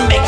And make